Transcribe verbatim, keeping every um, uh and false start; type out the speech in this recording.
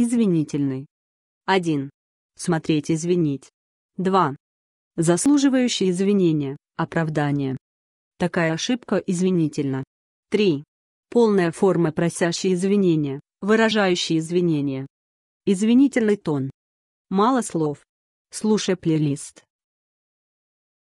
Извинительный. один. Смотреть извинить. два. Заслуживающий извинения, оправдание. Такая ошибка извинительна. три. Полная форма просящей извинения, выражающей извинения. Извинительный тон. Мало слов. Слушай плейлист.